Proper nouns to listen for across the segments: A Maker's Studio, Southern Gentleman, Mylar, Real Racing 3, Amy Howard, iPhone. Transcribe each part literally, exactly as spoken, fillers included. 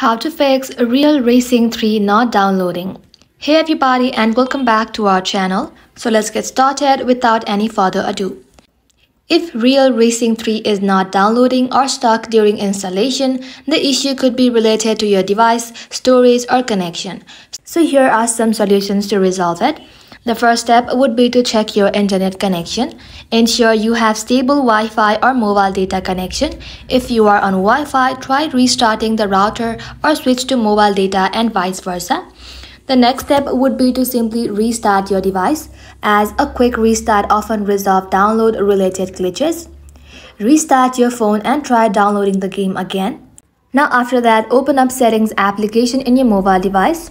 How to fix Real Racing three not downloading. Hey everybody, and welcome back to our channel. So let's get started without any further ado. If Real Racing three is not downloading or stuck during installation, the issue could be related to your device, storage or connection. So here are some solutions to resolve it. The first step would be to check your internet connection. Ensure you have stable Wi-Fi or mobile data connection. If you are on Wi-Fi, try restarting the router or switch to mobile data and vice versa. The next step would be to simply restart your device, as a quick restart often resolves download related glitches. Restart your phone and try downloading the game again. Now after that, open up Settings application in your mobile device.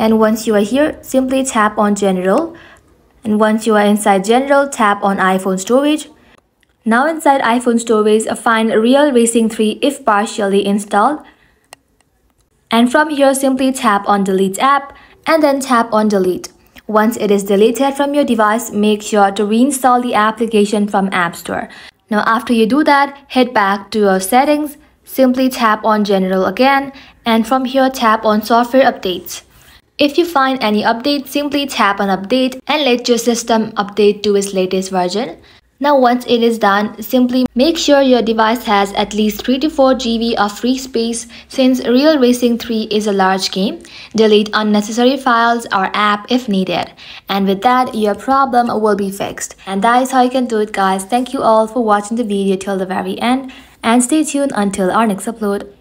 And once you are here, simply tap on General. And once you are inside General, tap on iPhone Storage. Now inside iPhone Storage, find Real Racing three if partially installed. And from here, simply tap on Delete App and then tap on Delete. Once it is deleted from your device, make sure to reinstall the application from App Store. Now after you do that, head back to your settings. Simply tap on General again, and from here tap on Software Updates. If you find any update, simply tap on Update and let your system update to its latest version. Now once it is done, simply make sure your device has at least three to four gigabytes of free space, since Real Racing three is a large game. Delete unnecessary files or app if needed. And with that, your problem will be fixed. And that is how you can do it, guys. Thank you all for watching the video till the very end, and stay tuned until our next upload.